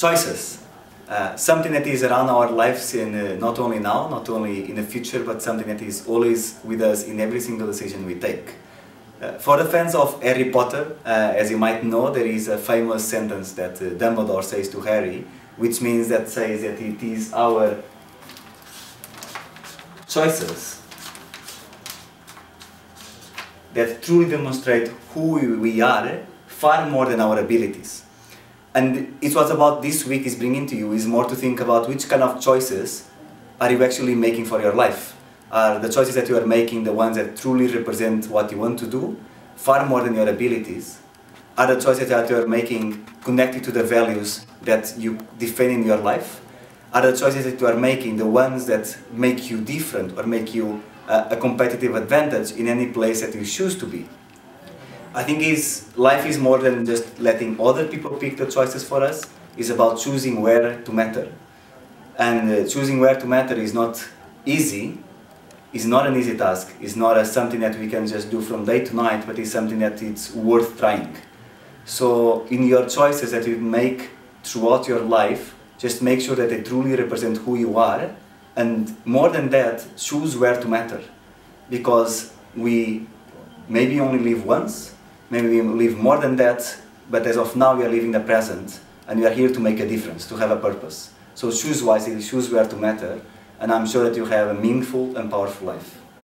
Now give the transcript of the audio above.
choices. Something that is around our lives, and not only now, not only in the future, but something that is always with us in every single decision we take. For the fans of Harry Potter, as you might know, there is a famous sentence that Dumbledore says to Harry, which means that says that it is our choices that truly demonstrate who we are far more than our abilities. And it's what about this week is bringing to you is more to think about which kind of choices are you actually making for your life. Are the choices that you are making the ones that truly represent what you want to do, far more than your abilities? Are the choices that you are making connected to the values that you defend in your life? Are the choices that you are making the ones that make you different or make you a competitive advantage in any place that you choose to be? I think life is more than just letting other people pick the choices for us. It's about choosing where to matter. And choosing where to matter is not easy. It's not an easy task. It's not something that we can just do from day to night, but it's something that it's worth trying. So in your choices that you make throughout your life, just make sure that they truly represent who you are. And more than that, choose where to matter. Because we maybe only live once. Maybe we live more than that, but as of now we are living the present and we are here to make a difference, to have a purpose. So choose wisely, choose where to matter, and I'm sure that you have a meaningful and powerful life.